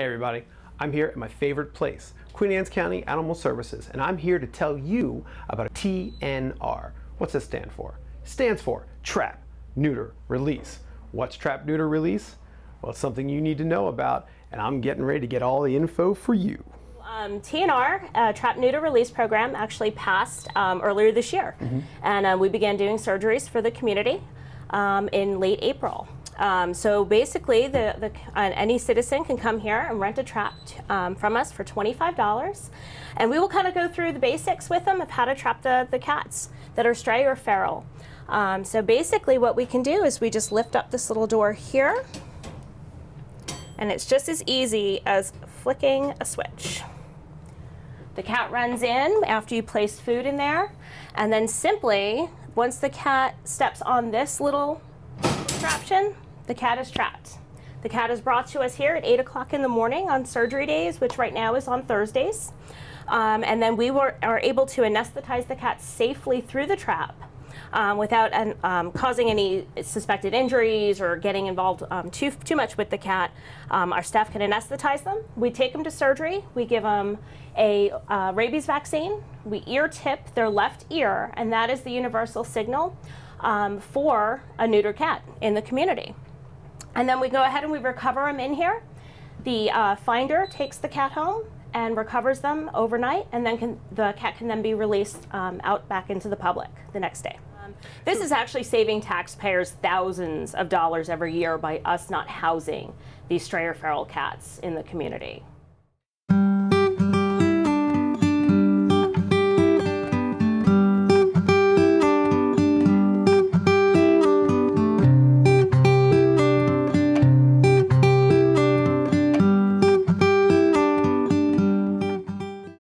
Hey everybody, I'm here at my favorite place, Queen Anne's County Animal Services, and I'm here to tell you about a TNR. What's this stand for? It stands for Trap, Neuter, Release. What's Trap, Neuter, Release? Well, it's something you need to know about, and I'm getting ready to get all the info for you. TNR, Trap, Neuter, Release program actually passed earlier this year, and we began doing surgeries for the community in late April. So basically, any citizen can come here and rent a trap from us for $25, and we will kind of go through the basics with them of how to trap the cats that are stray or feral. So basically what we can do is we just lift up this little door here, and it's just as easy as flicking a switch. The cat runs in after you place food in there, and then simply, once the cat steps on this little contraption, the cat is trapped. The cat is brought to us here at 8 o'clock in the morning on surgery days, which right now is on Thursdays. And then we are able to anesthetize the cat safely through the trap without causing any suspected injuries or getting involved too much with the cat. Our staff can anesthetize them. We take them to surgery. We give them a rabies vaccine. We ear tip their left ear, and that is the universal signal for a neuter cat in the community. And then we go ahead and we recover them in here. The finder takes the cat home and recovers them overnight, and then the cat can then be released out back into the public the next day. This is actually saving taxpayers thousands of dollars every year by us not housing these stray or feral cats in the community.